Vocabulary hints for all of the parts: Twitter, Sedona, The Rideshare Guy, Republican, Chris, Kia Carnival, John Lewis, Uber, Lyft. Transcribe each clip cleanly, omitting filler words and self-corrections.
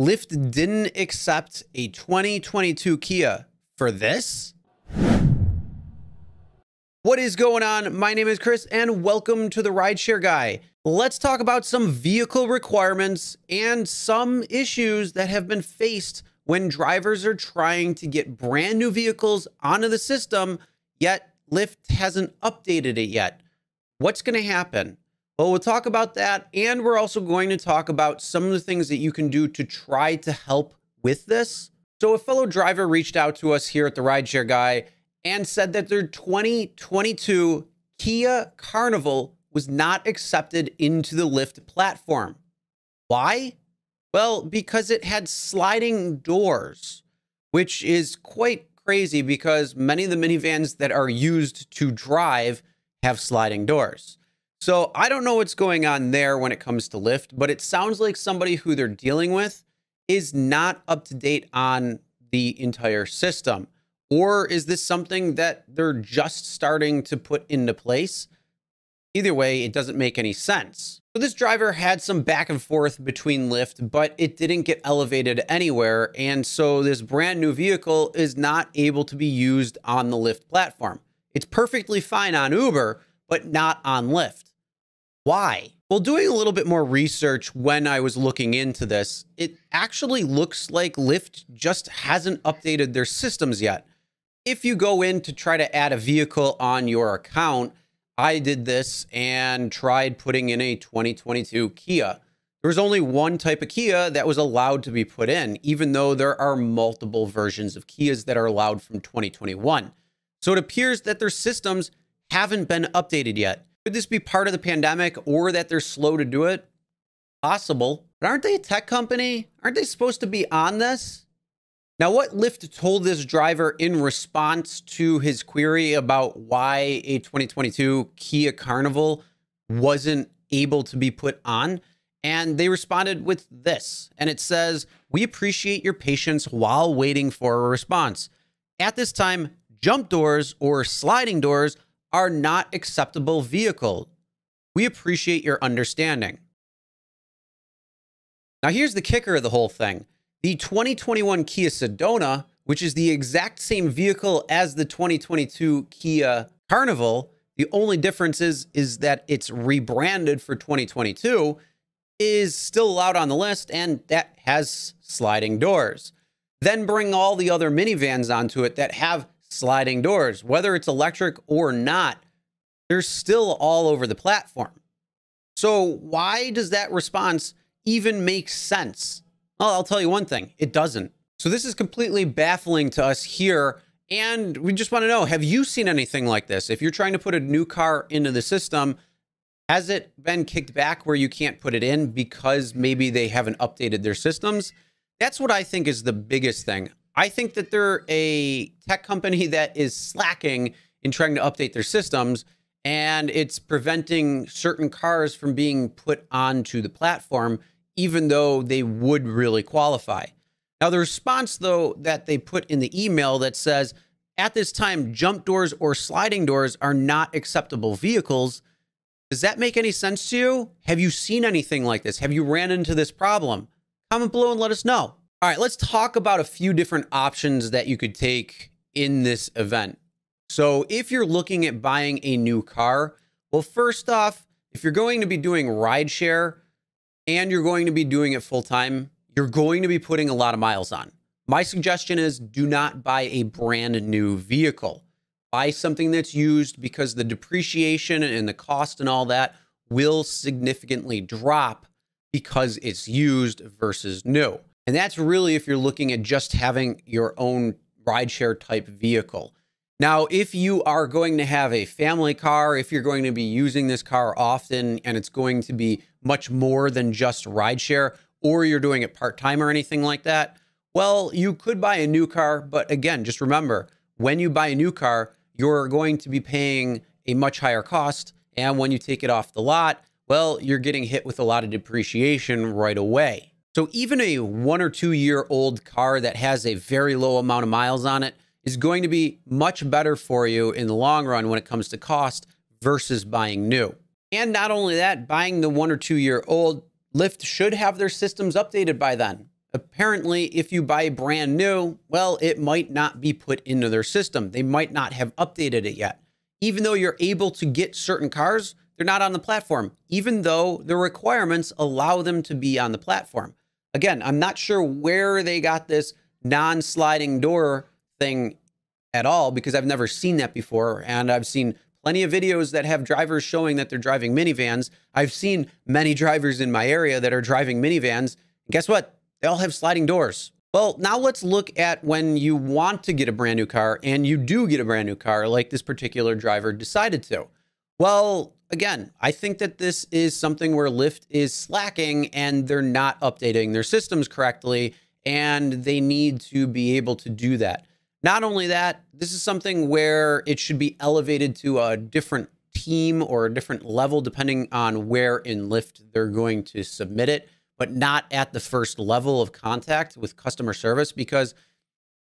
Lyft didn't accept a 2022 Kia for this? What is going on? My name is Chris and welcome to The Rideshare Guy. Let's talk about some vehicle requirements and some issues that have been faced when drivers are trying to get brand new vehicles onto the system, yet Lyft hasn't updated it yet. What's going to happen? Well, we'll talk about that, and we're also going to talk about some of the things that you can do to try to help with this. So a fellow driver reached out to us here at The Rideshare Guy and said that their 2022 Kia Carnival was not accepted into the Lyft platform. Why? Well, because it had sliding doors, which is quite crazy because many of the minivans that are used to drive have sliding doors. So I don't know what's going on there when it comes to Lyft, but it sounds like somebody who they're dealing with is not up to date on the entire system. Or is this something that they're just starting to put into place? Either way, it doesn't make any sense. So this driver had some back and forth between Lyft, but it didn't get elevated anywhere. And so this brand new vehicle is not able to be used on the Lyft platform. It's perfectly fine on Uber, but not on Lyft. Why? Well, doing a little bit more research when I was looking into this, it actually looks like Lyft just hasn't updated their systems yet. If you go in to try to add a vehicle on your account, I did this and tried putting in a 2022 Kia. There was only one type of Kia that was allowed to be put in, even though there are multiple versions of Kias that are allowed from 2021. So it appears that their systems haven't been updated yet. Could this be part of the pandemic or that they're slow to do it? Possible. But aren't they a tech company? Aren't they supposed to be on this? Now, what Lyft told this driver in response to his query about why a 2022 Kia Carnival wasn't able to be put on, and they responded with this, and it says, "We appreciate your patience while waiting for a response. At this time, jump doors or sliding doors are not acceptable vehicle. We appreciate your understanding." Now here's the kicker of the whole thing. The 2021 Kia Sedona, which is the exact same vehicle as the 2022 Kia Carnival, the only difference is that it's rebranded for 2022, is still allowed on the list and that has sliding doors. Then bring all the other minivans onto it that have sliding doors, whether it's electric or not, they're still all over the platform. So why does that response even make sense? Well, I'll tell you one thing, it doesn't. So this is completely baffling to us here. And we just want to know, have you seen anything like this? If you're trying to put a new car into the system, has it been kicked back where you can't put it in because maybe they haven't updated their systems? That's what I think is the biggest thing. I think that they're a tech company that is slacking in trying to update their systems, and it's preventing certain cars from being put onto the platform, even though they would really qualify. Now, the response, though, that they put in the email that says, "At this time, jump doors or sliding doors are not acceptable vehicles." Does that make any sense to you? Have you seen anything like this? Have you ran into this problem? Comment below and let us know. All right, let's talk about a few different options that you could take in this event. So if you're looking at buying a new car, well, first off, if you're going to be doing rideshare and you're going to be doing it full time, you're going to be putting a lot of miles on. My suggestion is do not buy a brand new vehicle. Buy something that's used because the depreciation and the cost and all that will significantly drop because it's used versus new. And that's really if you're looking at just having your own rideshare type vehicle. Now, if you are going to have a family car, if you're going to be using this car often and it's going to be much more than just rideshare, or you're doing it part-time or anything like that, well, you could buy a new car. But again, just remember, when you buy a new car, you're going to be paying a much higher cost. And when you take it off the lot, well, you're getting hit with a lot of depreciation right away. So even a 1 or 2 year old car that has a very low amount of miles on it is going to be much better for you in the long run when it comes to cost versus buying new. And not only that, buying the 1 or 2 year old, Lyft should have their systems updated by then. Apparently, if you buy brand new, well, it might not be put into their system. They might not have updated it yet. Even though you're able to get certain cars, they're not on the platform, even though the requirements allow them to be on the platform. Again, I'm not sure where they got this non-sliding door thing at all, because I've never seen that before. And I've seen plenty of videos that have drivers showing that they're driving minivans. I've seen many drivers in my area that are driving minivans. And guess what? They all have sliding doors. Well, now let's look at when you want to get a brand new car and you do get a brand new car like this particular driver decided to. Well, again, I think that this is something where Lyft is slacking and they're not updating their systems correctly, and they need to be able to do that. Not only that, this is something where it should be elevated to a different team or a different level depending on where in Lyft they're going to submit it, but not at the first level of contact with customer service, because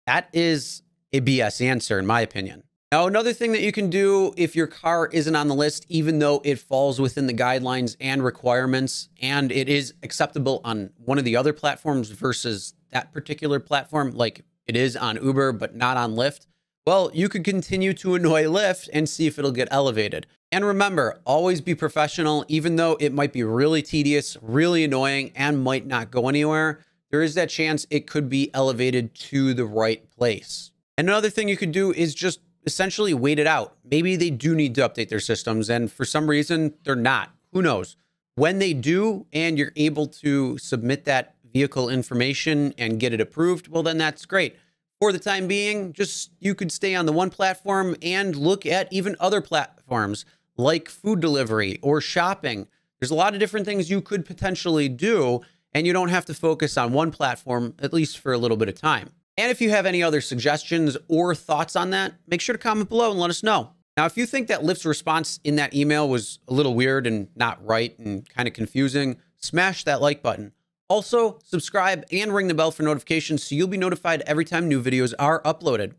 that is a BS answer in my opinion. Now, another thing that you can do if your car isn't on the list, even though it falls within the guidelines and requirements, and it is acceptable on one of the other platforms versus that particular platform, like it is on Uber, but not on Lyft. Well, you could continue to annoy Lyft and see if it'll get elevated. And remember, always be professional, even though it might be really tedious, really annoying, and might not go anywhere. There is that chance it could be elevated to the right place. And another thing you could do is just essentially wait it out. Maybe they do need to update their systems, and for some reason, they're not. Who knows? When they do, and you're able to submit that vehicle information and get it approved, well, then that's great. For the time being, just you could stay on the one platform and look at even other platforms like food delivery or shopping. There's a lot of different things you could potentially do, and you don't have to focus on one platform, at least for a little bit of time. And if you have any other suggestions or thoughts on that, make sure to comment below and let us know. Now, if you think that Lyft's response in that email was a little weird and not right and kind of confusing, smash that like button. Also, subscribe and ring the bell for notifications so you'll be notified every time new videos are uploaded.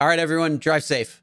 All right, everyone, drive safe.